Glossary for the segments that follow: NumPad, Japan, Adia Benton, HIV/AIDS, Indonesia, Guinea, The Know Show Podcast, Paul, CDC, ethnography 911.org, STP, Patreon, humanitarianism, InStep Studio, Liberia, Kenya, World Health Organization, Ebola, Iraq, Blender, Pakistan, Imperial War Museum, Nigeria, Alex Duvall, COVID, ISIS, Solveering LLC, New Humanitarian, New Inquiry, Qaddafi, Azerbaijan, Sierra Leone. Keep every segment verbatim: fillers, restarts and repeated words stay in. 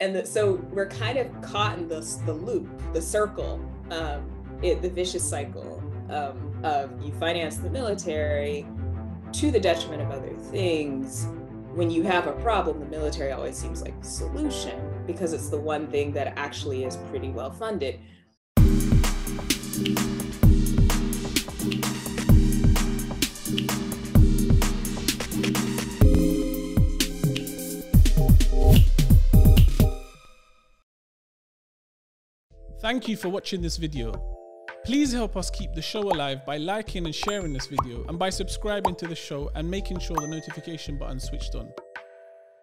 And the, so we're kind of caught in the, the loop, the circle, um, it, the vicious cycle um, of you finance the military to the detriment of other things. When you have a problem, the military always seems like the solution because it's the one thing that actually is pretty well funded. Thank you for watching this video. Please help us keep the show alive by liking and sharing this video and by subscribing to the show and making sure the notification button switched on.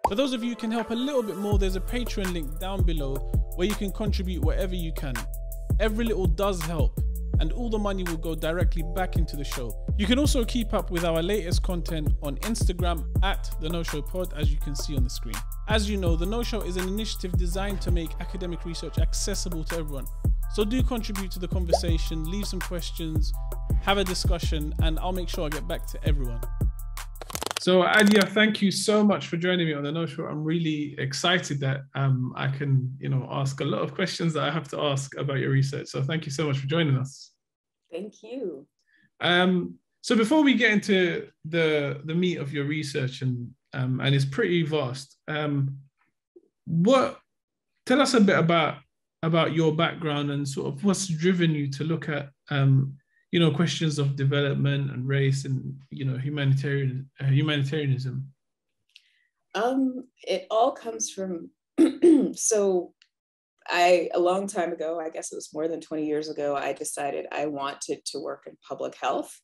For those of you who can help a little bit more, there's a Patreon link down below where you can contribute whatever you can. Every little does help and all the money will go directly back into the show. You can also keep up with our latest content on Instagram at The Know Show Pod, as you can see on the screen. As you know, The Know Show is an initiative designed to make academic research accessible to everyone. So do contribute to the conversation, leave some questions, have a discussion, and I'll make sure I get back to everyone. So Adia, thank you so much for joining me on The Know Show. I'm really excited that um, I can, you know, ask a lot of questions that I have to ask about your research. So thank you so much for joining us. Thank you. Um, so before we get into the, the meat of your research, and, um, and it's pretty vast, um, what, tell us a bit about, about your background and sort of what's driven you to look at um, you know, questions of development and race and, you know, humanitarian uh, humanitarianism? Um, it all comes from, so I, a long time ago, I guess it was more than twenty years ago, I decided I wanted to work in public health.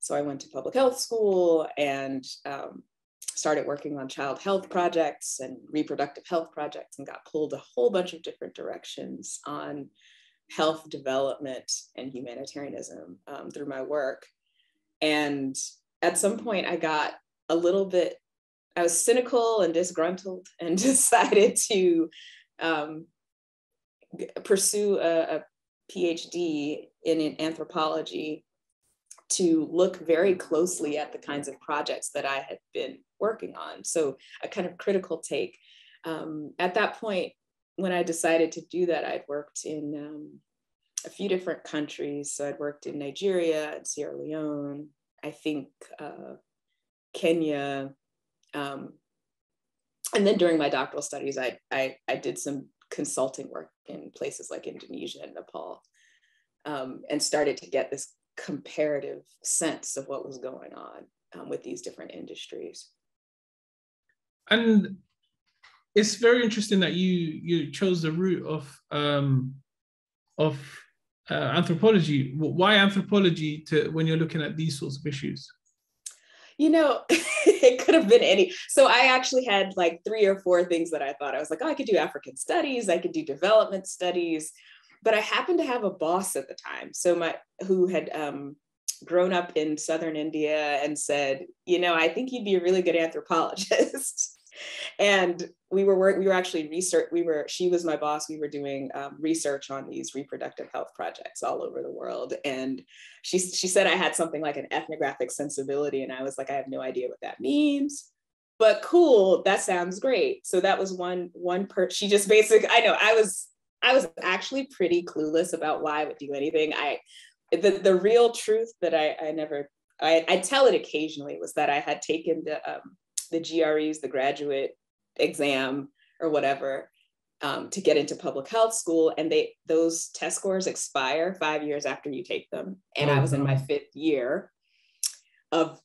So I went to public health school and um, started working on child health projects and reproductive health projects and got pulled a whole bunch of different directions on health development and humanitarianism um, through my work. And at some point I got a little bit, I was cynical and disgruntled and decided to um, pursue a, a PhD in anthropology to look very closely at the kinds of projects that I had been working on. So a kind of critical take. Um, at that point, when I decided to do that, I'd worked in um, a few different countries. So I'd worked in Nigeria, and Sierra Leone, I think uh, Kenya. Um, and then during my doctoral studies, I, I, I did some consulting work in places like Indonesia and Nepal, um, and started to get this comparative sense of what was going on um, with these different industries. And it's very interesting that you you chose the route of um, of uh, anthropology. Why anthropology to when you're looking at these sorts of issues? You know, it could have been any. So I actually had like three or four things that I thought I was like, oh, I could do African studies, I could do development studies, but I happened to have a boss at the time. So my who had um, grown up in Southern India and said, you know, I think you'd be a really good anthropologist. And we were work, we were actually research, we were, she was my boss, we were doing um, research on these reproductive health projects all over the world. And she, she said I had something like an ethnographic sensibility. And I was like, I have no idea what that means, but cool, that sounds great. So that was one, one per, she just basically, I know, I was, I was actually pretty clueless about why I would do anything. I, the, the real truth that I, I never, I, I tell it occasionally was that I had taken the, um, the G R Es, the graduate exam or whatever, um, to get into public health school. And they those test scores expire five years after you take them. And oh, I was no. in my fifth year of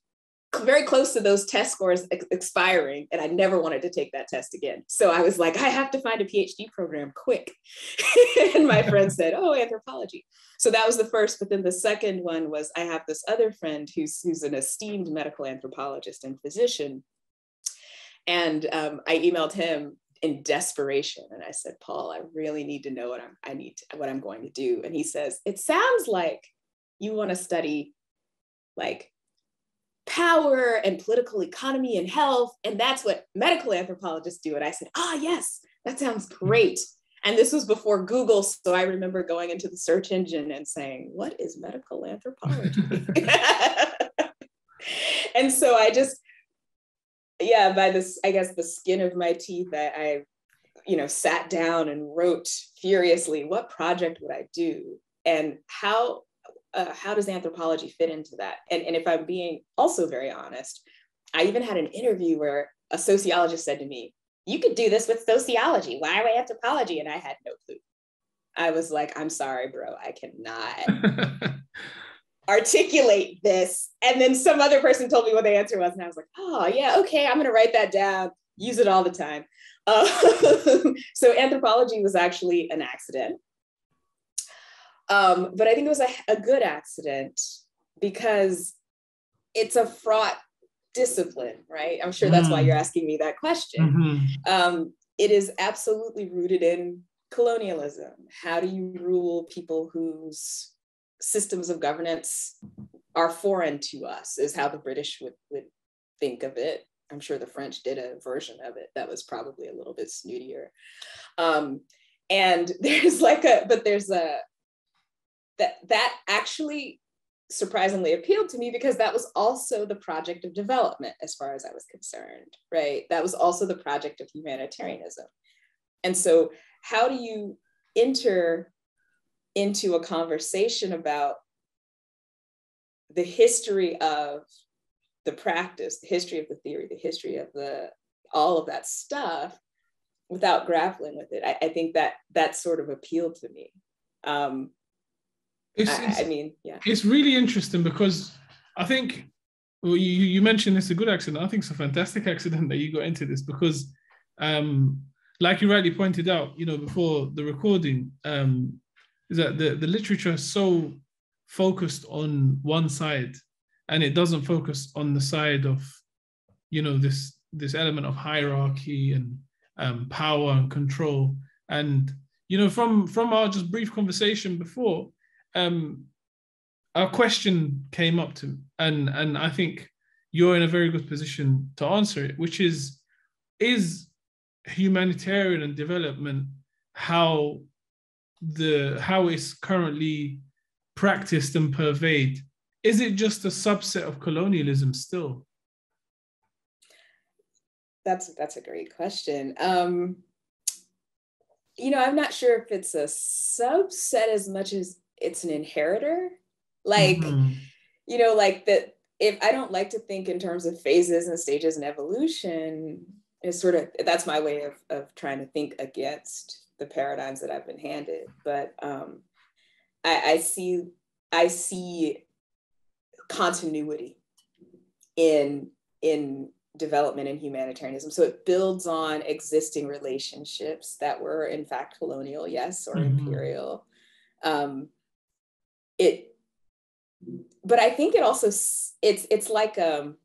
very close to those test scores ex expiring. And I never wanted to take that test again. So I was like, I have to find a PhD program quick. And my friend said, oh, anthropology. So that was the first. But then the second one was, I have this other friend who's, who's an esteemed medical anthropologist and physician. And um, I emailed him in desperation, and I said, "Paul, I really need to know what I'm I need to, what I'm going to do." And he says, "It sounds like you want to study like power and political economy and health, and that's what medical anthropologists do." And I said, "Ah, yes, that sounds great." And this was before Google, so I remember going into the search engine and saying, "What is medical anthropology?" And so I just. Yeah, by this, I guess the skin of my teeth, I, I you know, sat down and wrote furiously, what project would I do? And how, uh, how does anthropology fit into that? And, and if I'm being also very honest, I even had an interview where a sociologist said to me, you could do this with sociology. Why with anthropology? And I had no clue. I was like, I'm sorry, bro, I cannot articulate this. And then some other person told me what the answer was. And I was like, oh yeah, okay, I'm gonna write that down, use it all the time. Uh, so anthropology was actually an accident. Um, but I think it was a, a good accident because it's a fraught discipline, right? I'm sure that's mm. why you're asking me that question. Mm-hmm. Um, it is absolutely rooted in colonialism. How do you rule people whose systems of governance are foreign to us, is how the British would, would think of it. I'm sure the French did a version of it that was probably a little bit snootier. Um, and there's like a, but there's a, that that actually surprisingly appealed to me because that was also the project of development as far as I was concerned, right? That was also the project of humanitarianism. And so how do you enter into a conversation about the history of the practice, the history of the theory, the history of the, all of that stuff without grappling with it? I, I think that that sort of appealed to me. Um, it's, I, it's, I mean, yeah. It's really interesting because I think, well, you, you mentioned it's a good accident. I think it's a fantastic accident that you got into this because um, like you rightly pointed out, you know, before the recording, um, is that the, the literature is so focused on one side and it doesn't focus on the side of, you know, this this element of hierarchy and um, power and control. And, you know, from, from our just brief conversation before, um, our question came up to, and, and I think you're in a very good position to answer it, which is, is humanitarian and development how the how it's currently practiced and pervade? Is it just a subset of colonialism still? That's that's a great question. Um, you know, I'm not sure if it's a subset as much as it's an inheritor. Like, mm-hmm. you know, like that. If I don't like to think in terms of phases and stages and evolution, it's sort of that's my way of of trying to think against the paradigms that I've been handed, but um, I, I see I see continuity in in development and humanitarianism. So it builds on existing relationships that were in fact colonial, yes, or mm-hmm. imperial. Um, it, but I think it also it's it's like um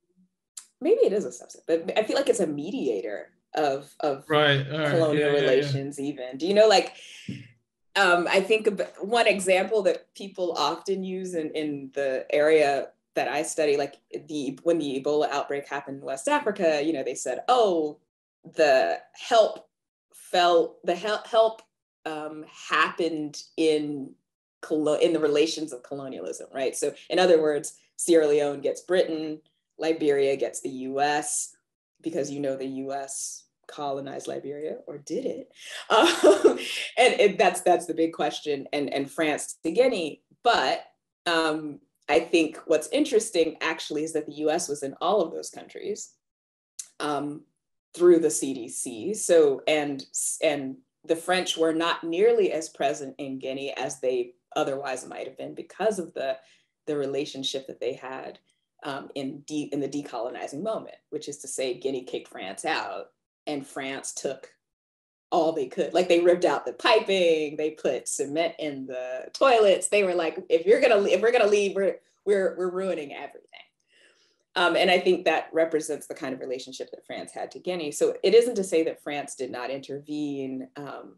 maybe it is a subset, but I feel like it's a mediator of, of right, right. colonial yeah, relations yeah, yeah. even. Do you know, like, um, I think one example that people often use in, in the area that I study, like the when the Ebola outbreak happened in West Africa, you know, they said, oh, the help fell, the help, help um, happened in, colo- in the relations of colonialism, right? So in other words, Sierra Leone gets Britain, Liberia gets the U S, because you know the U S colonized Liberia, or did it? Um, and and that's that's the big question. And, and France to Guinea. But um, I think what's interesting actually is that the U S was in all of those countries um, through the C D C. So and and the French were not nearly as present in Guinea as they otherwise might have been because of the the relationship that they had um, in de- in the decolonizing moment, which is to say Guinea kicked France out. And France took all they could. Like they ripped out the piping, they put cement in the toilets. They were like, if you're gonna, if we're gonna leave, we're we're we're ruining everything. Um, and I think that represents the kind of relationship that France had to Guinea. So it isn't to say that France did not intervene um,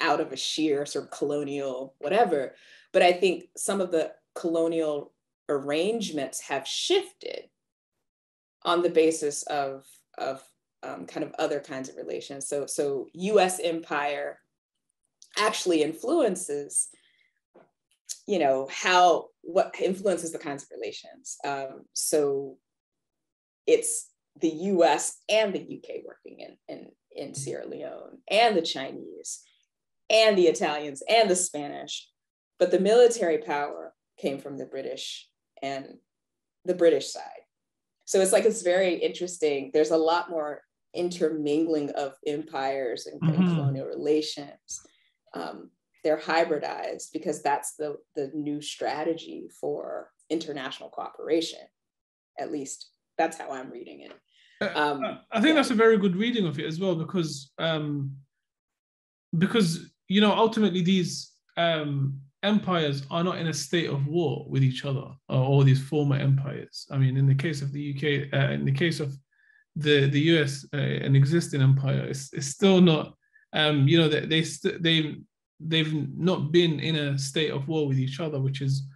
out of a sheer sort of colonial whatever, but I think some of the colonial arrangements have shifted on the basis of of. Um, kind of other kinds of relations. So, so U S empire actually influences, you know, how, what influences the kinds of relations. Um, so it's the U S and the U K working in, in, in Sierra Leone, and the Chinese, and the Italians, and the Spanish. But the military power came from the British and the British side. So it's like, it's very interesting. There's a lot more intermingling of empires and mm-hmm. colonial relations. Um, they're hybridized because that's the, the new strategy for international cooperation. At least that's how I'm reading it. Um, I think yeah. that's a very good reading of it as well, because, um, because you know, ultimately these um, empires are not in a state of war with each other, or all these former empires. I mean, in the case of the U K, uh, in the case of the, the U S, uh, an existing empire, it's, it's still not, um, you know, they, they st- they, they've not been in a state of war with each other, which is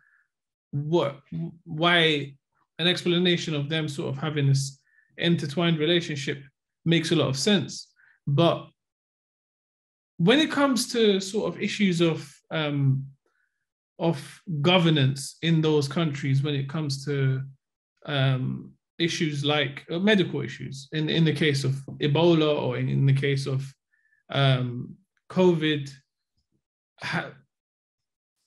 what, why an explanation of them sort of having this intertwined relationship makes a lot of sense. But when it comes to sort of issues of um, of governance in those countries, when it comes to um, issues like uh, medical issues, in, in the case of Ebola or in, in the case of um, COVID, ha-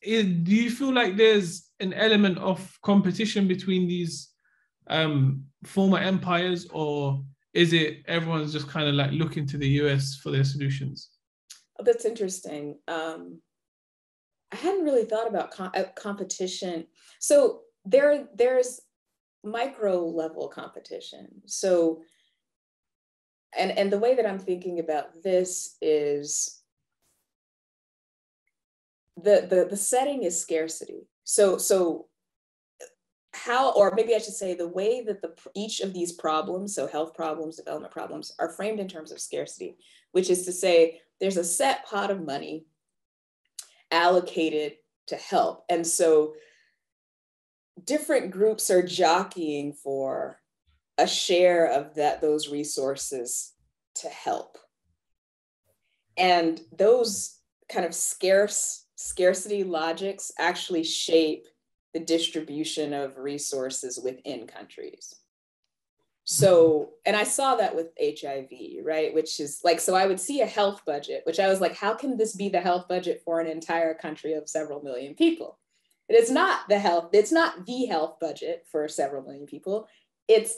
it, do you feel like there's an element of competition between these um former empires, or is it everyone's just kind of like looking to the U S for their solutions? Oh, that's interesting. Um, I hadn't really thought about com- competition. So there, there's micro level competition. So, and, and the way that I'm thinking about this is the, the, the setting is scarcity. So, so how, or maybe I should say the way that the each of these problems, so health problems, development problems, are framed in terms of scarcity, which is to say there's a set pot of money allocated to help. And so different groups are jockeying for a share of that, those resources to help. And those kind of scarce scarcity logics actually shape the distribution of resources within countries. So, and I saw that with H I V, right? Which is like, so I would see a health budget, which I was like, how can this be the health budget for an entire country of several million people? It is not the health, it's not the health budget for several million people. It's,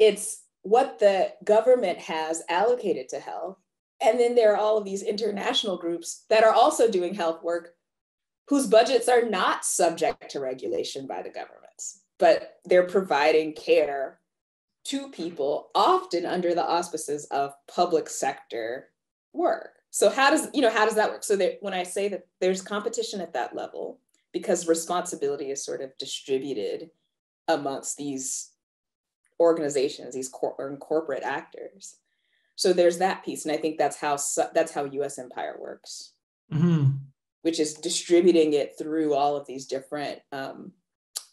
it's what the government has allocated to health. And then there are all of these international groups that are also doing health work whose budgets are not subject to regulation by the governments, but they're providing care to people often under the auspices of public sector work. So how does, you know, how does that work? So that when I say that there's competition at that level, because responsibility is sort of distributed amongst these organizations, these cor- corporate actors. So there's that piece. And I think that's how, su- that's how U S empire works. Mm-hmm. Which is distributing it through all of these different um,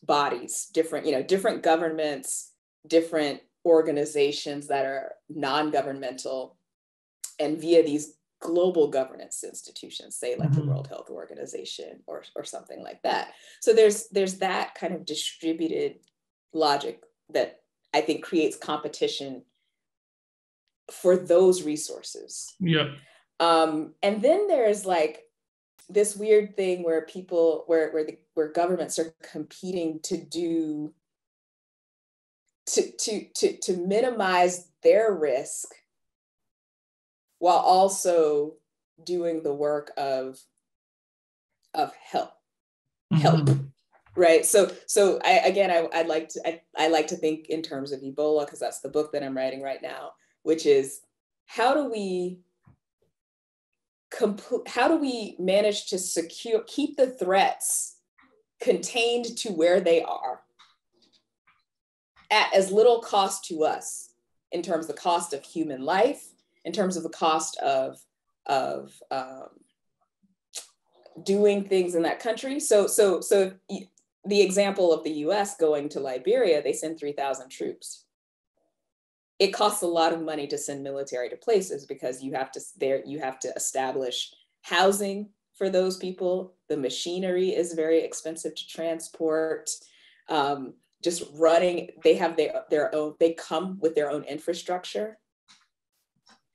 bodies, different, you know, different governments, different organizations that are non-governmental, and via these global governance institutions, say like mm-hmm. the World Health Organization or, or something like that. So there's, there's that kind of distributed logic that I think creates competition for those resources. Yeah. Um, and then there's like, this weird thing where people, where where the where governments are competing to do, to to to to minimize their risk, while also doing the work of of help, help, mm-hmm. right? So so I again I I'd like to I, I like to think in terms of Ebola, because that's the book that I'm writing right now, which is how do we Comp- how do we manage to secure, keep the threats contained to where they are at as little cost to us in terms of the cost of human life, in terms of the cost of, of um, doing things in that country. So, so, so the example of the U S going to Liberia, they send three thousand troops. It costs a lot of money to send military to places because you have to there you have to establish housing for those people. The machinery is very expensive to transport. Um, just running, they have their, their own, they come with their own infrastructure.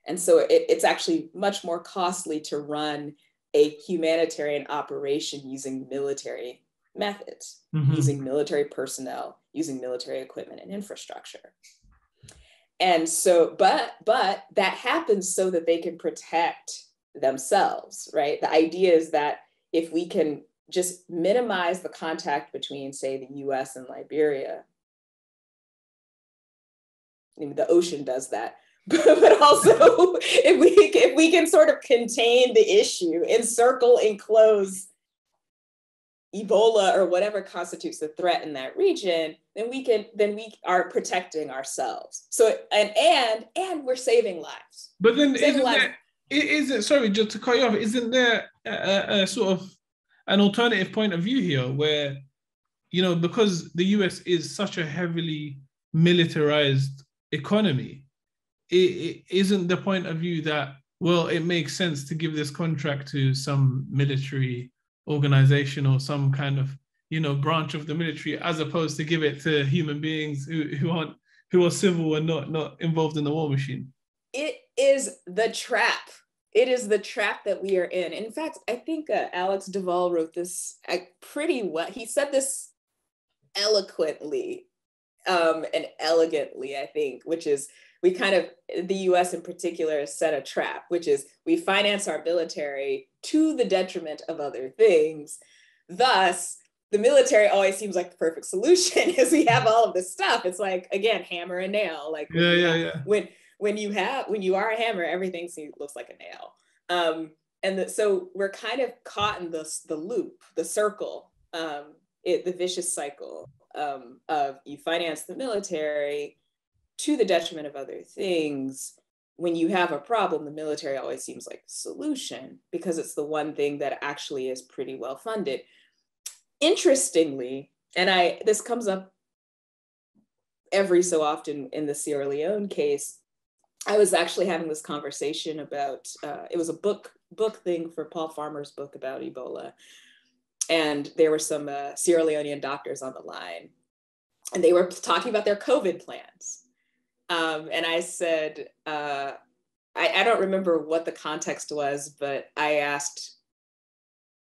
And so it, it's actually much more costly to run a humanitarian operation using military methods, mm-hmm. using military personnel, using military equipment and infrastructure. And so, but, but that happens so that they can protect themselves, right? The idea is that if we can just minimize the contact between, say, the U S and Liberia, I mean, the ocean does that, but, but also if we, if we can sort of contain the issue, encircle, enclose Ebola or whatever constitutes the threat in that region, then we can, then we are protecting ourselves. So, and, and, and we're saving lives. But then isn't there, isn't, sorry, just to cut you off, isn't there a, a sort of an alternative point of view here where, you know, because the U S is such a heavily militarized economy, it, it isn't the point of view that, well, it makes sense to give this contract to some military organization or some kind of, you know, branch of the military, as opposed to give it to human beings who, who aren't, who are civil and not, not involved in the war machine? It is the trap. It is the trap that we are in. In fact, I think uh, Alex Duvall wrote this uh, pretty well. He said this eloquently um, and elegantly, I think, which is we kind of, the U S in particular, set a trap, which is we finance our military to the detriment of other things. Thus, the military always seems like the perfect solution as we have all of this stuff. It's like, again, hammer and nail. Like yeah, yeah, yeah. when when you have when you are a hammer, everything seems, looks like a nail. Um, and the, so we're kind of caught in the the loop, the circle, um, it, the vicious cycle um, of you finance the military to the detriment of other things. When you have a problem, the military always seems like a solution because it's the one thing that actually is pretty well funded. Interestingly, and I this comes up every so often in the Sierra Leone case, I was actually having this conversation about, uh, it was a book, book thing for Paul Farmer's book about Ebola. And there were some uh, Sierra Leonean doctors on the line and they were talking about their COVID plans. Um, and I said, uh, I, I don't remember what the context was, but I asked,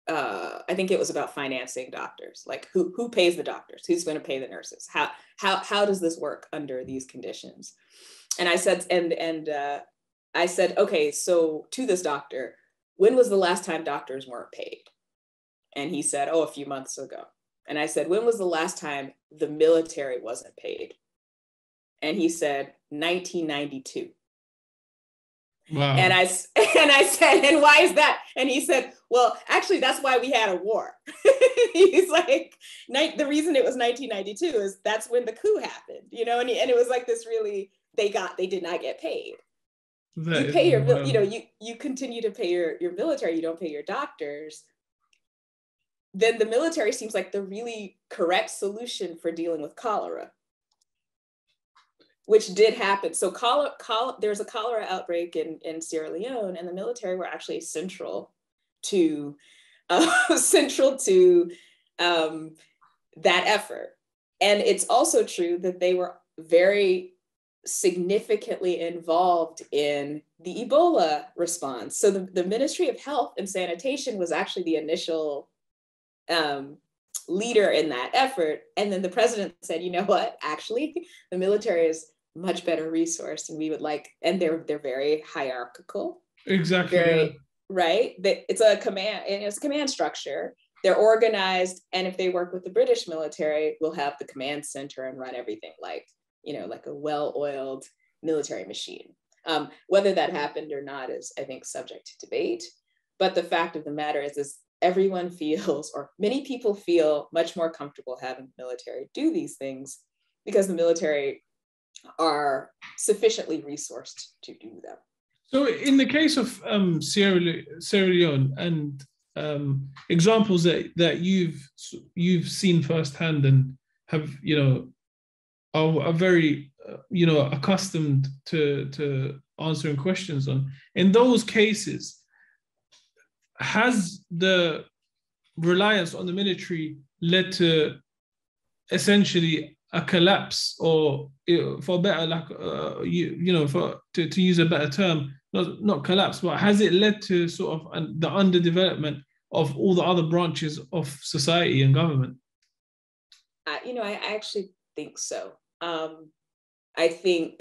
uh, I think it was about financing doctors, like who who pays the doctors, who's going to pay the nurses, how how how does this work under these conditions? And I said, and and uh, I said, okay, so to this doctor, when was the last time doctors weren't paid? And he said, oh, a few months ago. And I said, when was the last time the military wasn't paid? And he said, nineteen ninety-two. Wow. And I, and I said, and why is that? And he said, well, actually, that's why we had a war. He's like, the reason it was nineteen ninety-two is that's when the coup happened, you know? And, he, and it was like this really, they got, they did not get paid. That you pay your, wild. you know, you, you continue to pay your, your military, you don't pay your doctors. Then the military seems like the really correct solution for dealing with cholera, which did happen. So cholera, cholera, there's a cholera outbreak in, in Sierra Leone, and the military were actually central to uh, central to um, that effort. And it's also true that they were very significantly involved in the Ebola response. So the, the Ministry of Health and Sanitation was actually the initial um, leader in that effort. And then the president said, you know what, actually, the military is much better resourced and we would like, and they're they're very hierarchical. Exactly. Very, yeah. Right? It's a command, it's a command structure. They're organized. And if they work with the British military, we'll have the command center and run everything like, you know, like a well-oiled military machine. Um, whether that happened or not is, I think, subject to debate. But the fact of the matter is, is everyone feels, or many people feel, much more comfortable having the military do these things because the military are sufficiently resourced to do them. So in the case of um, Sierra Le- Sierra Leone and um, examples that, that you've you've seen firsthand and have, you know, are, are very, uh, you know, accustomed to, to answering questions on, in those cases, has the reliance on the military led to essentially a collapse, or for better, like uh, you, you know, for to, to use a better term, not not collapse, but has it led to sort of an, the underdevelopment of all the other branches of society and government? Uh, you know, I, I actually think so. Um, I think,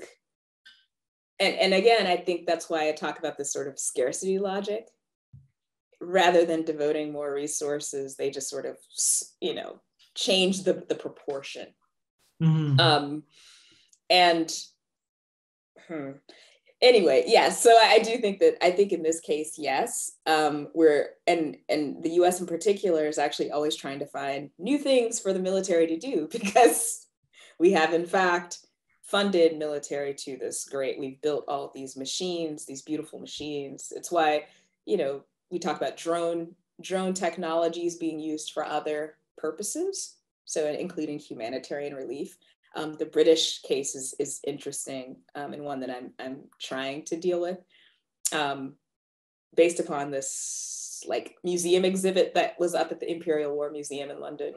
and and again, I think that's why I talk about this sort of scarcity logic. Rather than devoting more resources, they just sort of, you know, change the the proportion. Mm-hmm. Um, and hmm, anyway, yeah, so I do think that, I think in this case, yes, um, we're, and, and the U S in particular is actually always trying to find new things for the military to do, because we have in fact funded military to this great, we've built all these machines, these beautiful machines. It's why, you know, we talk about drone, drone technologies being used for other purposes. So including humanitarian relief. Um, the British case is, is interesting, um, and one that I'm, I'm trying to deal with, um, based upon this like museum exhibit that was up at the Imperial War Museum in London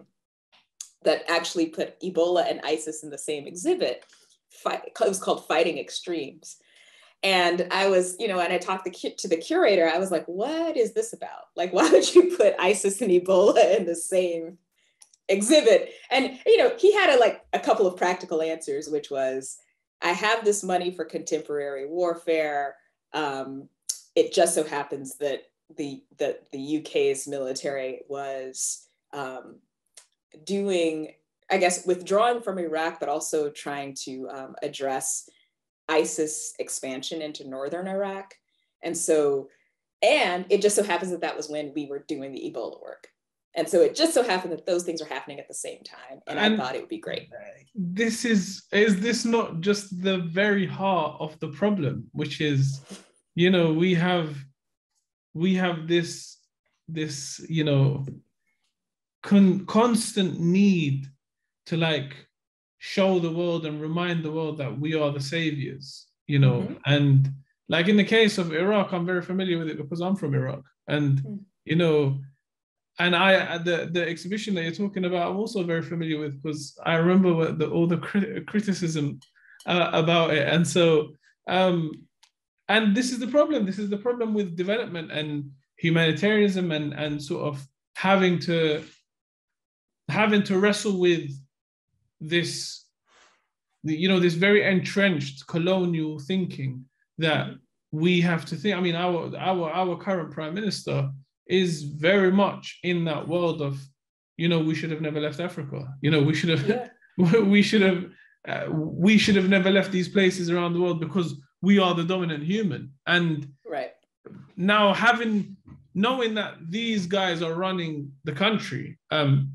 that actually put Ebola and ISIS in the same exhibit. Fight, it was called Fighting Extremes. And I was, you know, and I talked the, to the curator, I was like, what is this about? Like, why would you put ISIS and Ebola in the same exhibit? And, you know, he had a, like a couple of practical answers, which was, I have this money for contemporary warfare. Um, it just so happens that the, the, the U K's military was um, doing, I guess, withdrawing from Iraq, but also trying to um, address ISIS expansion into northern Iraq. And so, and it just so happens that that was when we were doing the Ebola work. And so it just so happened that those things are happening at the same time. And, and I thought it would be great. This is, is this not just the very heart of the problem, which is, you know, we have, we have this, this, you know, con- constant need to like show the world and remind the world that we are the saviors, you know? Mm-hmm. And like in the case of Iraq, I'm very familiar with it because I'm from Iraq, and, mm-hmm. you know, And I, the, the exhibition that you're talking about, I'm also very familiar with, because I remember what the, all the crit- criticism uh, about it. And so, um, and this is the problem. This is the problem with development and humanitarianism, and, and sort of having to, having to wrestle with this, you know, this very entrenched colonial thinking that we have to think. I mean, our, our, our current prime minister is very much in that world of, you know, we should have never left Africa. You know, we should have, yeah. we should have, uh, we should have never left these places around the world, because we are the dominant human. And right now, having, knowing that these guys are running the country, um,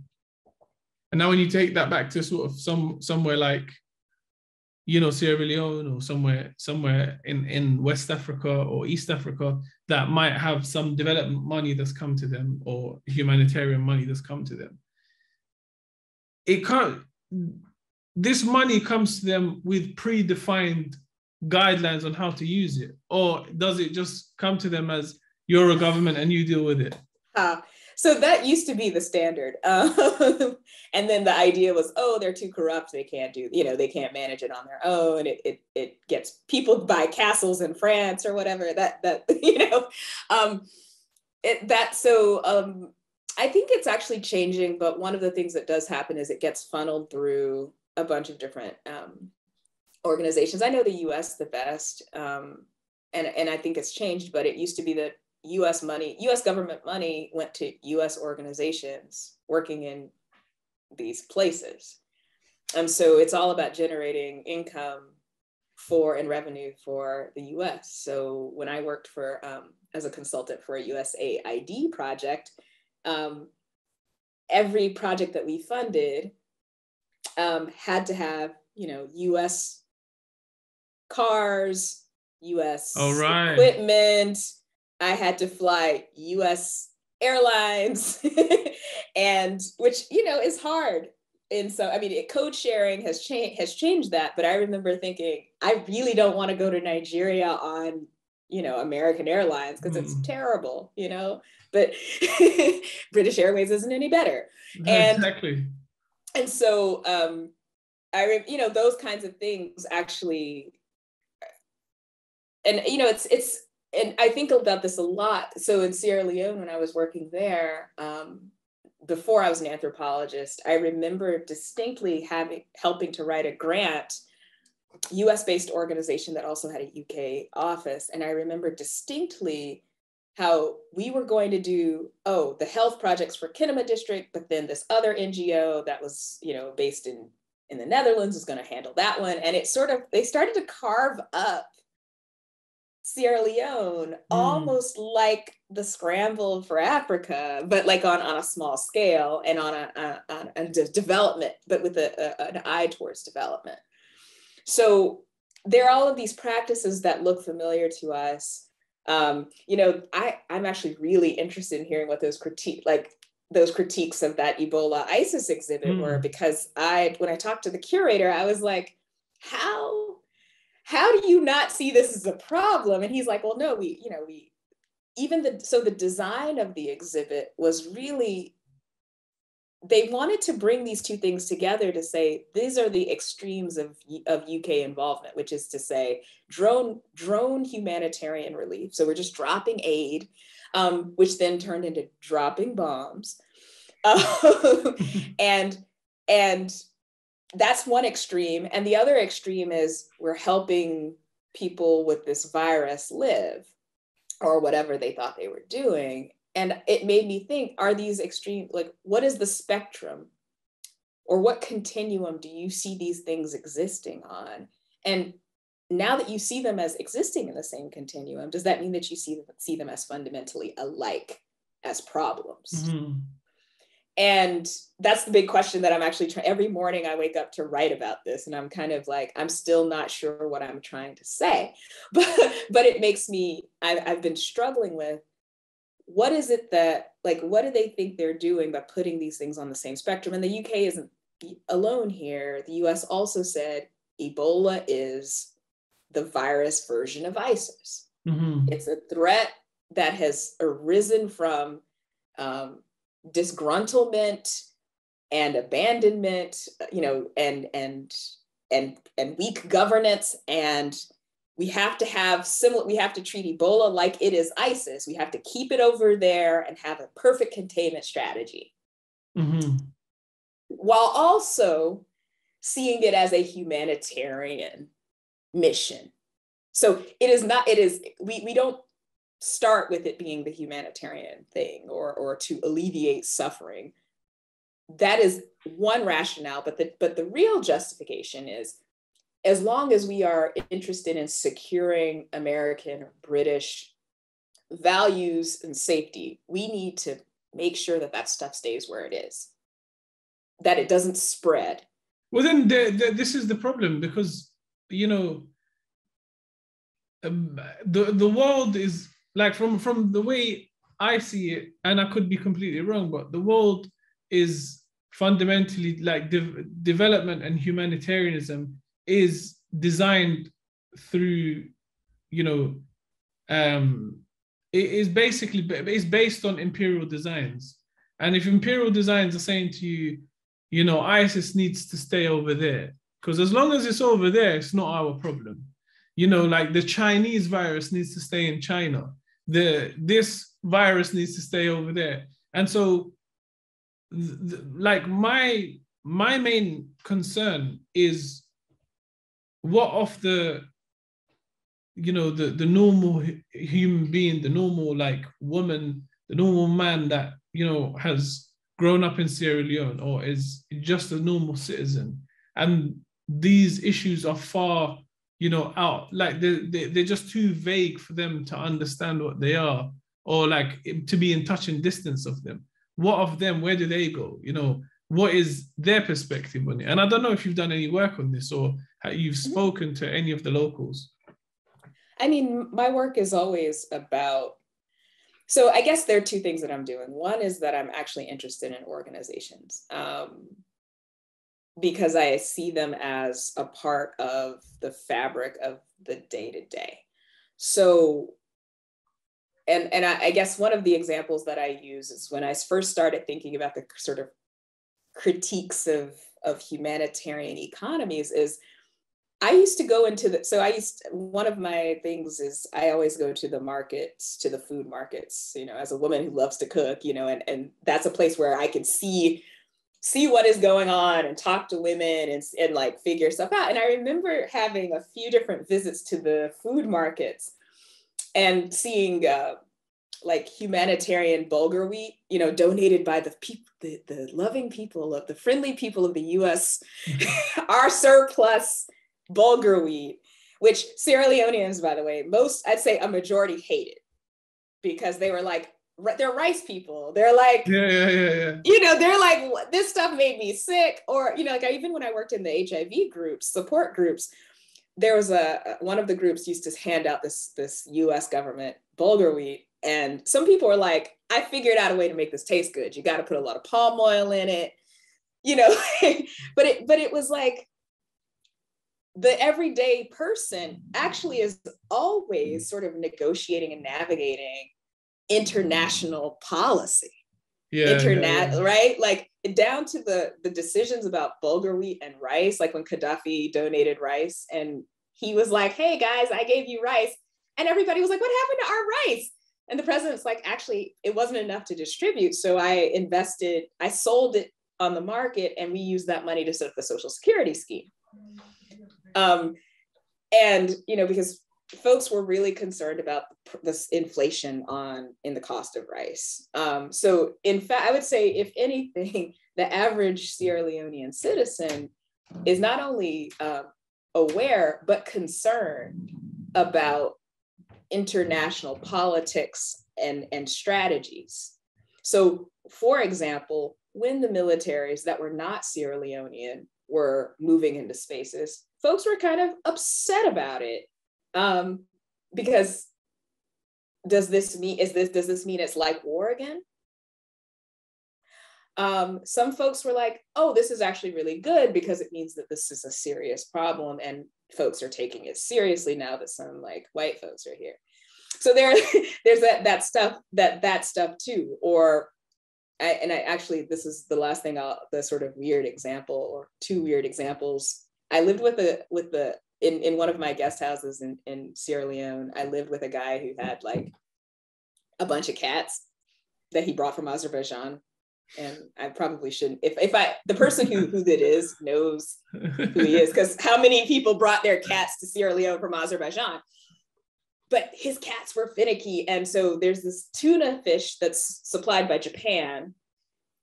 and now when you take that back to sort of some somewhere like, you know, Sierra Leone, or somewhere somewhere in, in West Africa or East Africa that might have some development money that's come to them, or humanitarian money that's come to them. It can't, this money comes to them with predefined guidelines on how to use it, or does it just come to them as, you're a government and you deal with it? Uh, so that used to be the standard. Um, and then the idea was, oh, they're too corrupt. They can't do, you know, they can't manage it on their own. It it, it gets people buy castles in France or whatever, that, that you know, um, it, that, so um, I think it's actually changing. But one of the things that does happen is it gets funneled through a bunch of different um, organizations. I know the U S the best, um, and, and I think it's changed, but it used to be that U S money, U S government money went to U S organizations working in these places. And so it's all about generating income for and revenue for the U S. So when I worked for, um, as a consultant for a U S A I D project, um, every project that we funded um, had to have, you know, U S cars, U S all right. equipment. I had to fly U S airlines, and which, you know, is hard. And so, I mean, it, code sharing has changed has changed that. But I remember thinking, I really don't want to go to Nigeria on, you know, American Airlines, because mm. it's terrible, you know. But British Airways isn't any better. Yeah, and, exactly. And so, um, I, you know, those kinds of things actually, and, you know, it's, it's, and I think about this a lot. So in Sierra Leone, when I was working there, um, before I was an anthropologist, I remember distinctly having, helping to write a grant, U S-based organization that also had a U K office. And I remember distinctly how we were going to do, oh, the health projects for Kinema District, but then this other N G O that was, you know, based in, in the Netherlands was going to handle that one. And it sort of, they started to carve up Sierra Leone, mm. almost like the scramble for Africa, but like on, on a small scale and on a, on a de- development, but with a, a, an eye towards development. So there are all of these practices that look familiar to us. Um, you know, I, I'm actually really interested in hearing what those critique, like those critiques of that Ebola ISIS exhibit mm. were, because I, when I talked to the curator, I was like, how How do you not see this as a problem? And he's like, well, no, we, you know, we, even the, so the design of the exhibit was really, they wanted to bring these two things together to say, these are the extremes of, of U K involvement, which is to say drone, drone humanitarian relief. So we're just dropping aid, um, which then turned into dropping bombs. Um, and, and, that's one extreme. And the other extreme is we're helping people with this virus live, or whatever they thought they were doing. And it made me think, are these extreme, like, what is the spectrum, or what continuum do you see these things existing on? And now that you see them as existing in the same continuum, does that mean that you see, see them as fundamentally alike as problems? Mm-hmm. And that's the big question that I'm actually trying, every morning I wake up to write about this, and I'm kind of like, I'm still not sure what I'm trying to say, but, but it makes me, I've, I've been struggling with, what is it that, like, what do they think they're doing by putting these things on the same spectrum? And the U K isn't alone here. The U S also said, Ebola is the virus version of ISIS. Mm-hmm. It's a threat that has arisen from, um, disgruntlement and abandonment, you know, and and and and weak governance, and we have to have similar. We have to treat Ebola like it is ISIS. We have to keep it over there and have a perfect containment strategy, mm-hmm. while also seeing it as a humanitarian mission. So it is not. It is we we don't. Start with it being the humanitarian thing, or or to alleviate suffering. That is one rationale, but the but the real justification is, as long as we are interested in securing American or British values and safety, we need to make sure that that stuff stays where it is, that it doesn't spread. Well, then the, the, this is the problem, because, you know, um, the the world is. Like from, from the way I see it, and I could be completely wrong, but the world is fundamentally like de- development and humanitarianism is designed through, you know, um, it is basically it's based on imperial designs. And if imperial designs are saying to you, you know, ISIS needs to stay over there, because as long as it's over there, it's not our problem. You know, like the Chinese virus needs to stay in China. The this virus needs to stay over there. And so, th- like my my main concern is what of the, you know, the the normal human being, the normal like woman, the normal man that, you know, has grown up in Sierra Leone or is just a normal citizen, and these issues are far. You know, out like they, they they're just too vague for them to understand what they are, or like to be in touch and distance of them. What of them? Where do they go? You know, what is their perspective on it? And I don't know if you've done any work on this or you've spoken to any of the locals. I mean, my work is always about. So I guess there are two things that I'm doing. One is that I'm actually interested in organizations. Um, because I see them as a part of the fabric of the day-to-day. So, and, and I, I guess one of the examples that I use is when I first started thinking about the sort of critiques of of humanitarian economies is I used to go into the, so I used, to, one of my things is I always go to the markets, to the food markets, you know, as a woman who loves to cook, you know, and, and that's a place where I can see, see what is going on and talk to women and, and like figure stuff out. And I remember having a few different visits to the food markets and seeing uh, like humanitarian bulgur wheat, you know, donated by the people, the, the loving people of the friendly people of the U S, our surplus bulgur wheat, which Sierra Leoneans, by the way, most, I'd say a majority hated because they were like, they're rice people. They're like, yeah, yeah, yeah, yeah. you know, they're like, this stuff made me sick. Or, you know, like I, even when I worked in the H I V groups, support groups, there was a, one of the groups used to hand out this, this U S government bulgur wheat. And some people were like, I figured out a way to make this taste good. You got to put a lot of palm oil in it, you know, but it, but it was like, the everyday person actually is always sort of negotiating and navigating international policy, yeah, Interna- yeah, yeah. right? Like down to the, the decisions about bulgur wheat and rice, like when Qaddafi donated rice and he was like, hey guys, I gave you rice. And everybody was like, what happened to our rice? And the president's like, actually, it wasn't enough to distribute. So I invested, I sold it on the market and we used that money to set up the Social Security scheme. Um, and, you know, because folks were really concerned about this inflation on in the cost of rice. Um, so in fact, I would say, if anything, the average Sierra Leonean citizen is not only uh, aware, but concerned about international politics and, and strategies. So, for example, when the militaries that were not Sierra Leonean were moving into spaces, folks were kind of upset about it um, because does this mean is this does this mean it's like war again? Um, some folks were like, "Oh, this is actually really good because it means that this is a serious problem and folks are taking it seriously now that some like white folks are here." So there, there's that that stuff that that stuff too. Or I, and I actually this is the last thing I'll the sort of weird example or two weird examples. I lived with a, with the, in, in one of my guest houses in, in Sierra Leone, I lived with a guy who had like a bunch of cats that he brought from Azerbaijan. And I probably shouldn't, if, if I, the person who, who it is knows who he is, because how many people brought their cats to Sierra Leone from Azerbaijan? But his cats were finicky. And so there's this tuna fish that's supplied by Japan.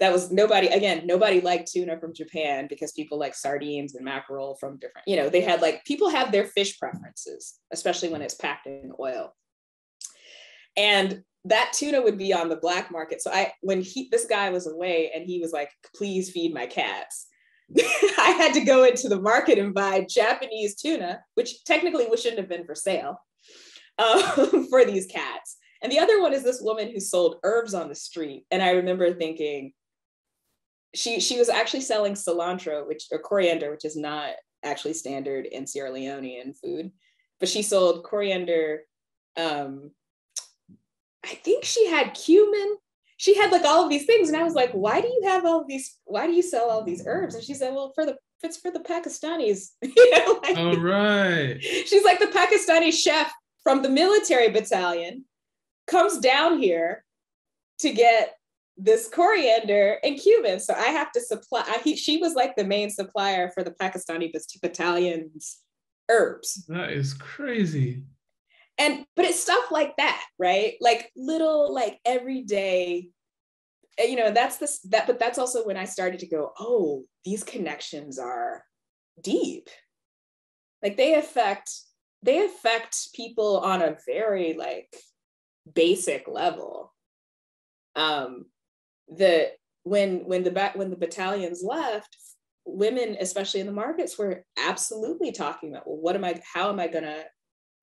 That was nobody, again, nobody liked tuna from Japan because people like sardines and mackerel from different, you know, they had like, people have their fish preferences, especially when it's packed in oil. And that tuna would be on the black market. So I, when he, this guy was away and he was like, please feed my cats. I had to go into the market and buy Japanese tuna, which technically shouldn't have been for sale um, for these cats. And the other one is this woman who sold herbs on the street. And I remember thinking, She she was actually selling cilantro, which or coriander, which is not actually standard in Sierra Leonean food, but she sold coriander. Um, I think she had cumin. She had like all of these things, and I was like, "Why do you have all these? Why do you sell all these herbs?" And she said, "Well, for the it's for the Pakistanis." You know, like, all right. She's like the Pakistani chef from the military battalion comes down here to get this coriander and cumin. So I have to supply, I, he, she was like the main supplier for the Pakistani battalion's herbs. That is crazy. And, but it's stuff like that, right? Like little, like everyday, you know, that's this, that, but that's also when I started to go, oh, these connections are deep. Like they affect, they affect people on a very like basic level. Um, The when when the back when the battalions left, women, especially in the markets, were absolutely talking about, well, what am I? How am I going to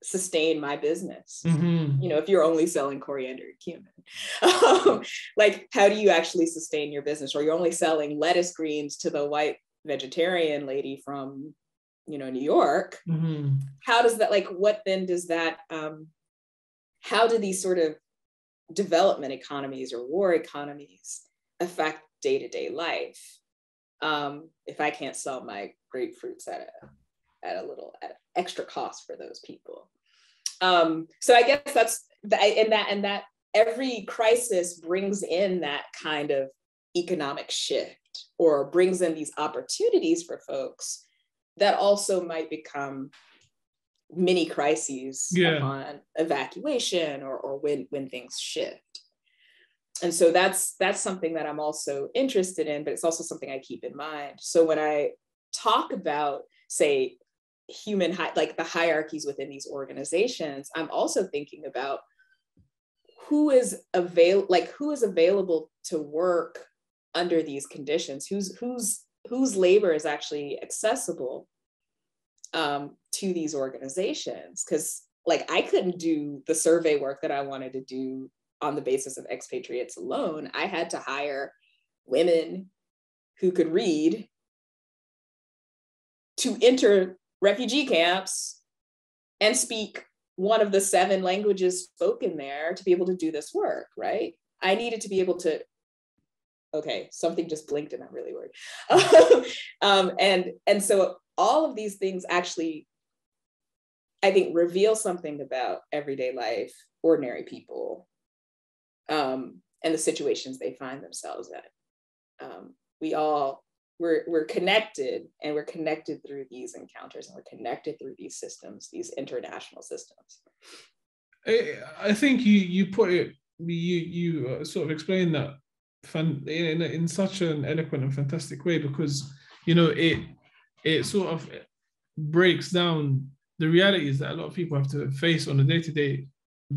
sustain my business? Mm-hmm. You know, if you're only selling coriander and cumin, um, like how do you actually sustain your business? Or you're only selling lettuce greens to the white vegetarian lady from, you know, New York. Mm-hmm. How does that? Like, what then does that? Um, how do these sort of development economies or war economies affect day-to-day life? um, if I can't sell my grapefruits at a, at a little at extra cost for those people. Um, so I guess that's, the, and that, and that every crisis brings in that kind of economic shift, or brings in these opportunities for folks that also might become mini crises yeah. upon evacuation, or, or when, when things shift. And so that's, that's something that I'm also interested in, but it's also something I keep in mind. So when I talk about, say, human, hi- like the hierarchies within these organizations, I'm also thinking about who is avail- like who is available to work under these conditions, whose whose whose labor is actually accessible um, to these organizations. Because like I couldn't do the survey work that I wanted to do on the basis of expatriates alone. I had to hire women who could read to enter refugee camps and speak one of the seven languages spoken there to be able to do this work, right? I needed to be able to, okay, something just blinked and that really worked. um, and, and so all of these things actually, I think, reveal something about everyday life, ordinary people, um, and the situations they find themselves in. Um, we all, we're, we're connected, and we're connected through these encounters, and we're connected through these systems, these international systems. I, I think you, you put it, you, you sort of explained that Fun, in, in such an eloquent and fantastic way, because you know it it sort of breaks down the realities that a lot of people have to face on a day-to-day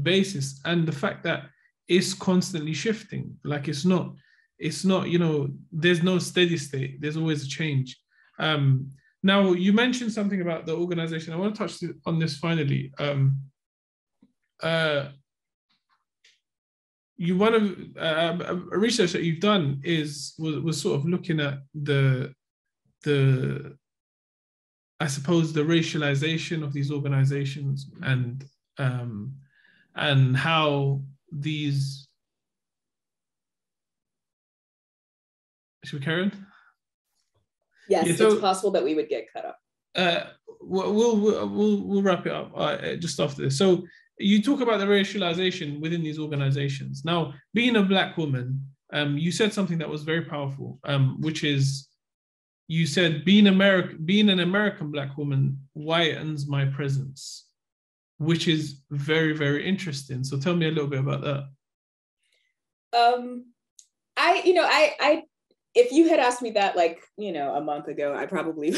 basis, and the fact that it's constantly shifting. Like it's not it's not you know there's no steady state, there's always a change. Um, now you mentioned something about the organization. I want to touch on this finally. Um, uh, You one of uh, a research that you've done is was, was sort of looking at the the I suppose the racialization of these organizations, and um, and how these should we carry on? Yes, yeah, so, it's possible that we would get cut off. Uh, we'll, we'll we'll we'll wrap it up uh, just after this. So. You talk about the racialization within these organizations. Now, being a Black woman, um, you said something that was very powerful, um, which is, you said, being American, being an American Black woman widens my presence, which is very, very interesting. So tell me a little bit about that. Um, I, you know, I, I, if you had asked me that, like, you know, a month ago, I probably,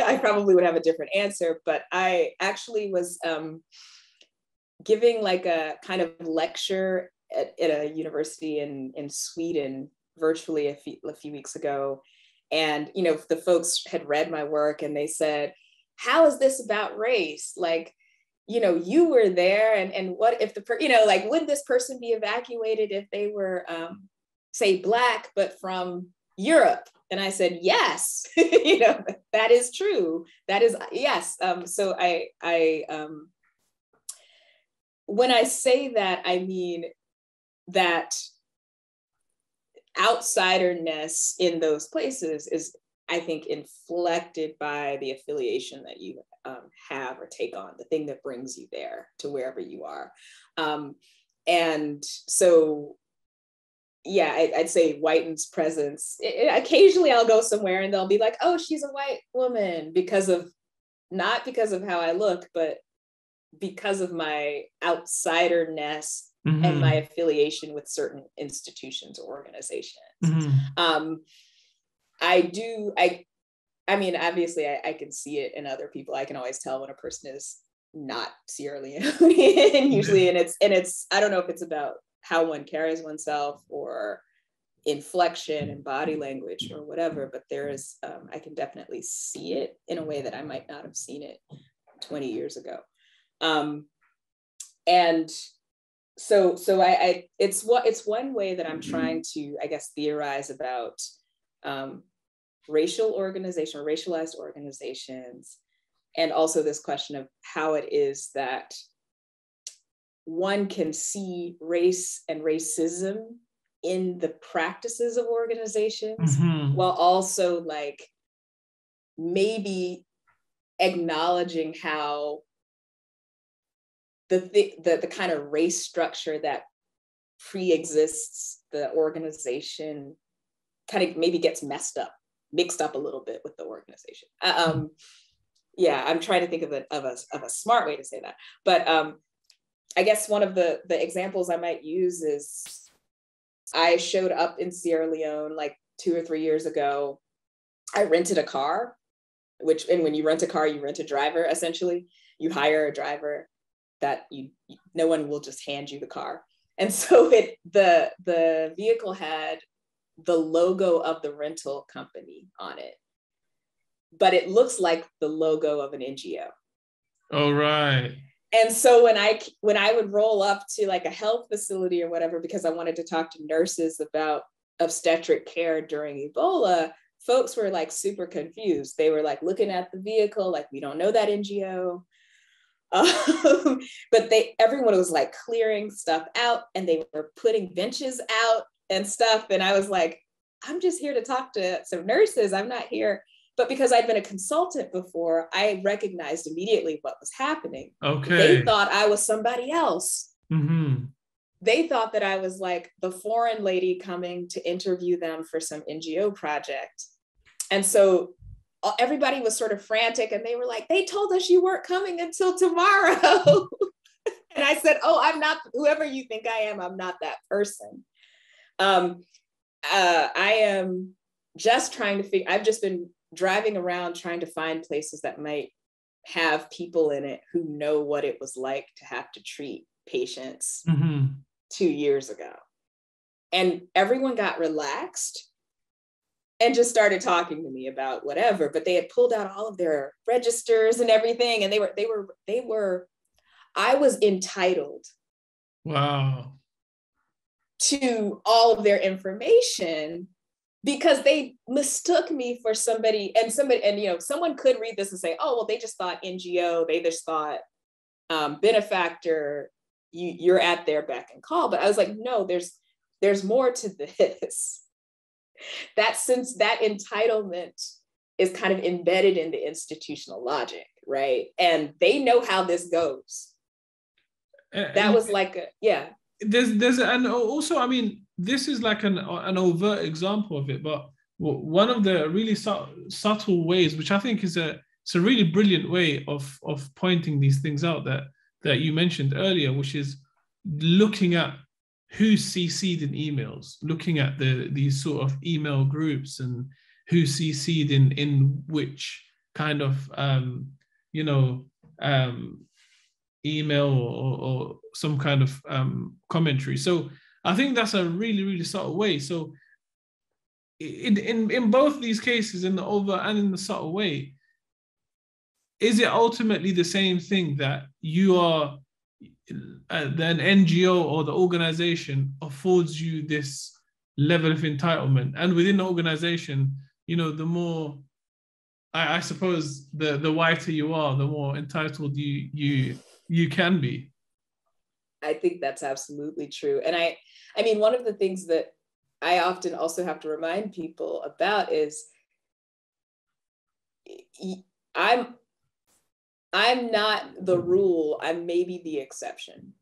I probably would have a different answer, but I actually was, um, giving like a kind of lecture at, at a university in, in Sweden virtually a few, a few weeks ago. And, you know, the folks had read my work and they said, how is this about race? Like, you know, you were there and, and what if the, per- you know, like, would this person be evacuated if they were, um, say, Black, but from Europe? And I said, yes, you know, that is true. That is, yes. Um, so I, I, um, when I say that, I mean that outsiderness in those places is, I think, inflected by the affiliation that you um, have or take on, the thing that brings you there to wherever you are. Um, and so, yeah, I, I'd say whiteens presence. It, it, occasionally I'll go somewhere and they'll be like, oh, she's a white woman because of, not because of how I look, but because of my outsiderness mm-hmm. and my affiliation with certain institutions or organizations. Mm-hmm. Um, I do, I I mean, obviously I, I can see it in other people. I can always tell when a person is not Sierra Leonean usually. And it's, and it's, I don't know if it's about how one carries oneself or inflection and body language or whatever, but there is, um, I can definitely see it in a way that I might not have seen it twenty years ago. Um, and so, so I, I, it's what, it's one way that I'm trying to, I guess, theorize about, um, racial organization or racialized organizations. And also this question of how it is that one can see race and racism in the practices of organizations, mm-hmm. while also like maybe acknowledging how the, th- the the kind of race structure that pre-exists the organization kind of maybe gets messed up, mixed up a little bit with the organization. Um, yeah, I'm trying to think of a, of a, of a smart way to say that. But um, I guess one of the, the examples I might use is I showed up in Sierra Leone like two or three years ago. I rented a car, which, and when you rent a car, you rent a driver, essentially. You hire a driver that you, no one will just hand you the car. And so it, the, the vehicle had the logo of the rental company on it, but it looks like the logo of an N G O. Oh, right. And so when I, when I would roll up to like a health facility or whatever, because I wanted to talk to nurses about obstetric care during Ebola, folks were like super confused. They were like looking at the vehicle, like, we don't know that N G O. Um, but they, everyone was like clearing stuff out, and they were putting benches out and stuff. And I was like, I'm just here to talk to some nurses. I'm not here. But because I'd been a consultant before, I recognized immediately what was happening. Okay. They thought I was somebody else. Mm-hmm. They thought that I was like the foreign lady coming to interview them for some N G O project. And so everybody was sort of frantic, and they were like, they told us you weren't coming until tomorrow. And I said, oh, I'm not, whoever you think I am, I'm not that person. Um, uh, I am just trying to figure, I've just been driving around trying to find places that might have people in it who know what it was like to have to treat patients mm-hmm. two years ago. And everyone got relaxed and just started talking to me about whatever, but they had pulled out all of their registers and everything. And they were, they were, they were, I was entitled. Wow. To all of their information, because they mistook me for somebody and somebody, and, you know, someone could read this and say, oh, well, they just thought N G O, they just thought um, benefactor, you, you're at their beck and call. But I was like, no, there's, there's more to this. That sense, that entitlement is kind of embedded in the institutional logic, right? And they know how this goes. And that was like, a, yeah. There's, there's, and also, I mean, this is like an an overt example of it, but one of the really su- subtle ways, which I think is a, it's a really brilliant way of of pointing these things out that that you mentioned earlier, which is looking at who C C'd in emails, looking at the these sort of email groups and who C C'd in, in which kind of, um, you know, um, email or, or some kind of um, commentary. So I think that's a really, really subtle way. So in, in, in both these cases, in the overt and in the subtle way, is it ultimately the same thing that you are, Uh, then N G O or the organization affords you this level of entitlement, and within the organization, you know, the more I, I suppose the the whiter you are, the more entitled you you you can be. I think that's absolutely true, and I I mean, one of the things that I often also have to remind people about is I'm I'm not the rule, I'm maybe the exception.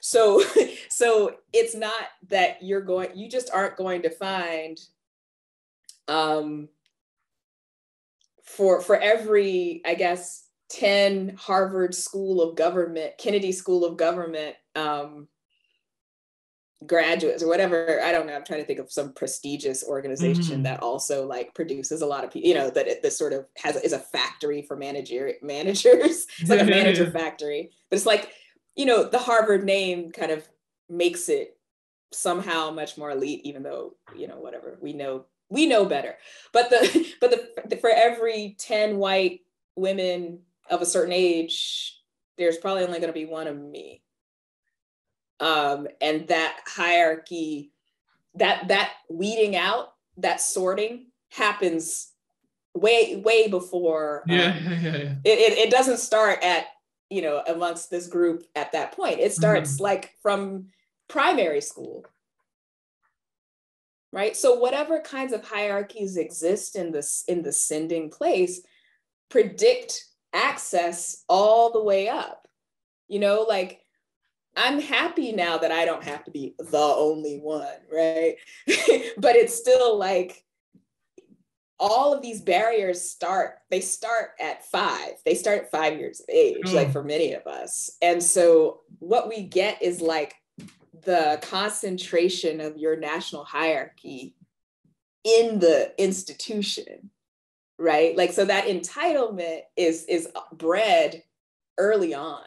So, so it's not that you're going, you just aren't going to find um, for, for every, I guess, ten Harvard School of Government, Kennedy School of Government um, graduates or whatever, I don't know, I'm trying to think of some prestigious organization mm-hmm. that also like produces a lot of people, you know, that it this sort of has is a factory for manager managers. It's like yeah, a manager yeah, yeah. factory, but it's like, you know, the Harvard name kind of makes it somehow much more elite, even though, you know, whatever, we know we know better. But the but the for every ten white women of a certain age, there's probably only going to be one of me. Um, and that hierarchy, that that weeding out, that sorting happens way, way before. Um, yeah, yeah, yeah. It, it, it doesn't start at, you know, amongst this group at that point. It starts mm-hmm. like from primary school. right? So whatever kinds of hierarchies exist in this in the sending place predict access all the way up. You know, like, I'm happy now that I don't have to be the only one, right? But it's still like, all of these barriers start, they start at five. They start at five years of age, mm. like for many of us. And so what we get is like the concentration of your national hierarchy in the institution, right? Like, so that entitlement is, is bred early on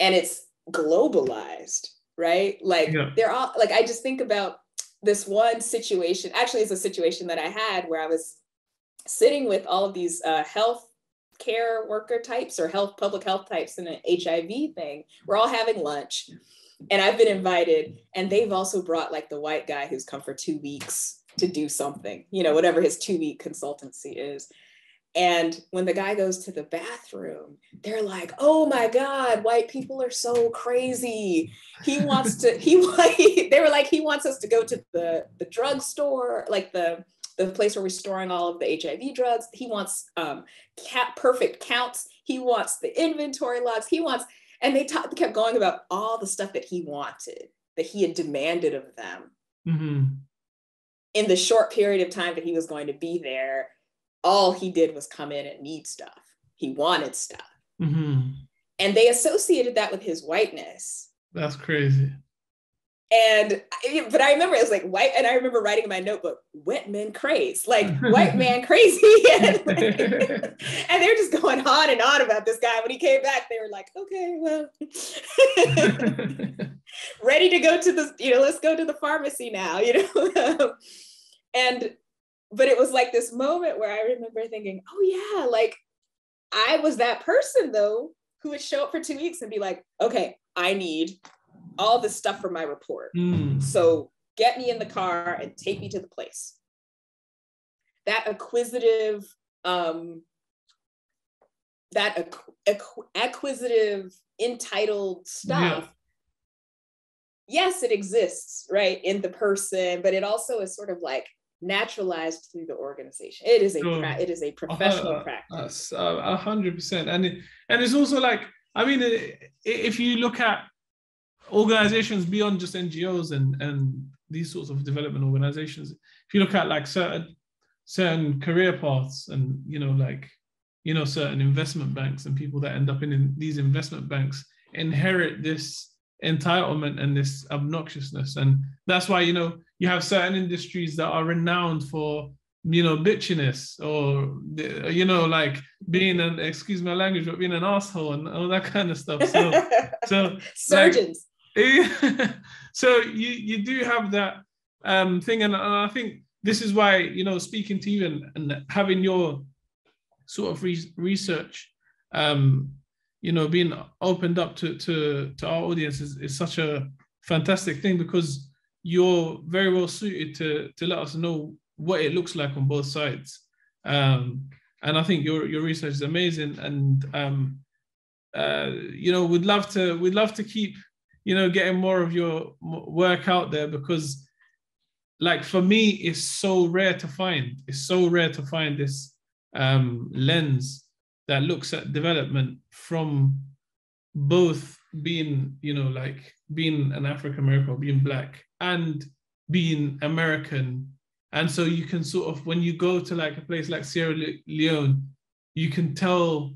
and it's globalized, right? Like yeah. they're all, like, I just think about this one situation, actually it's a situation that I had where I was sitting with all of these uh, health care worker types or health, public health types in an H I V thing. We're all having lunch and I've been invited and they've also brought like the white guy who's come for two weeks to do something, you know, whatever his two week consultancy is. And when the guy goes to the bathroom, they're like, oh my God, white people are so crazy. He wants to, he, they were like, he wants us to go to the, the drugstore, like the, the place where we're storing all of the H I V drugs. He wants um, cat, perfect counts. He wants the inventory logs. He wants, and they, ta- they kept going about all the stuff that he wanted, that he had demanded of them mm-hmm. in the short period of time that he was going to be there. All he did was come in and need stuff. He wanted stuff. Mm-hmm. And they associated that with his whiteness. That's crazy. And, but I remember it was like white, and I remember writing in my notebook, wet man craze, like white man crazy. And, like, and they're just going on and on about this guy. When he came back, they were like, okay, well, ready to go to the, you know, let's go to the pharmacy now, you know? and, But it was like this moment where I remember thinking, oh yeah, like I was that person though, who would show up for two weeks and be like, okay, I need all this stuff for my report. Mm. So get me in the car and take me to the place. That acquisitive, um, that acqu- acqu- acquisitive, entitled stuff. Yeah. Yes, it exists, right? In the person, but it also is sort of like, naturalized through the organization. It is a pra- it is a professional uh, practice. A hundred percent, and it, and it's also like I mean, it, if you look at organizations beyond just N G Os and and these sorts of development organizations, if you look at like certain certain career paths and you know like you know certain investment banks and people that end up in, in these investment banks inherit this entitlement and this obnoxiousness, and that's why you know. You have certain industries that are renowned for, you know, bitchiness or, you know, like being an, excuse my language, but being an asshole and all that kind of stuff. So, so surgeons. Like, so you, you do have that um, thing. And I think this is why, you know, speaking to you and, and having your sort of re- research, um, you know, being opened up to, to, to our audience is, is such a fantastic thing because you're very well suited to, to let us know what it looks like on both sides. Um, and I think your your research is amazing. And, um, uh, you know, we'd love to we'd love to keep, you know, getting more of your work out there because, like, for me, it's so rare to find. It's so rare to find this um, lens that looks at development from both being, you know, like being an African-American or being Black and being American. And so you can sort of, when you go to like a place like Sierra Leone, you can tell,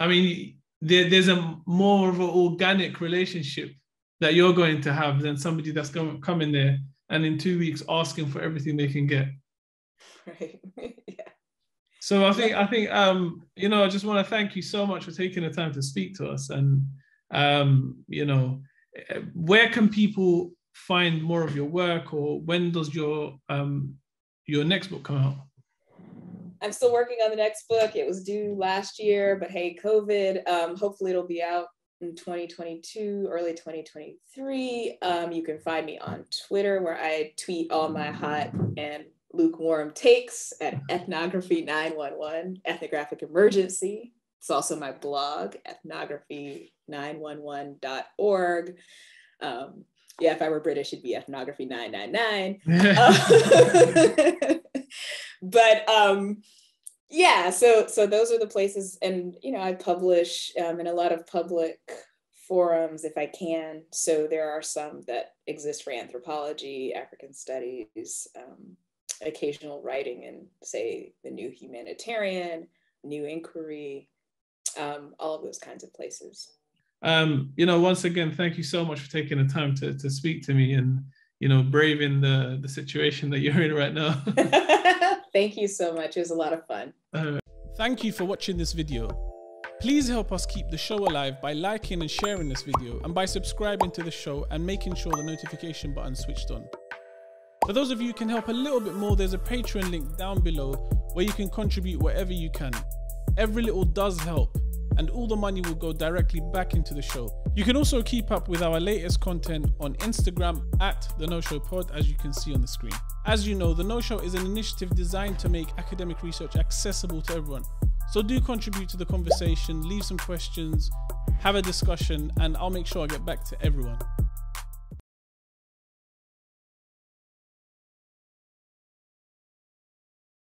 I mean, there, there's a more of an organic relationship that you're going to have than somebody that's going to come in there and in two weeks asking for everything they can get. Right, yeah. So I think, I think um, you know, I just want to thank you so much for taking the time to speak to us. And, um, you know, where can people find more of your work, or when does your um, your next book come out? I'm still working on the next book. It was due last year, but hey, COVID. Um, hopefully, it'll be out in twenty twenty-two, early twenty twenty-three. Um, you can find me on Twitter, where I tweet all my hot and lukewarm takes at ethnography nine one one, ethnographic emergency. It's also my blog, ethnography nine one one dot org. Um, yeah, if I were British, it'd be ethnography nine nine nine. um, but um, yeah, so so those are the places, and you know, I publish um, in a lot of public forums if I can. So there are some that exist for anthropology, African studies, um, occasional writing in, say, the New Humanitarian, New Inquiry, um, all of those kinds of places. Um, you know, once again, thank you so much for taking the time to to speak to me and, you know, braving the, the situation that you're in right now. Thank you so much. It was a lot of fun. Uh, thank you for watching this video. Please help us keep the show alive by liking and sharing this video, and by subscribing to the show and making sure the notification button switched on. For those of you who can help a little bit more, there's a Patreon link down below where you can contribute whatever you can. Every little does help, and all the money will go directly back into the show. You can also keep up with our latest content on Instagram at The Know Show Pod, as you can see on the screen. As you know, The Know Show is an initiative designed to make academic research accessible to everyone. So do contribute to the conversation, leave some questions, have a discussion, and I'll make sure I get back to everyone.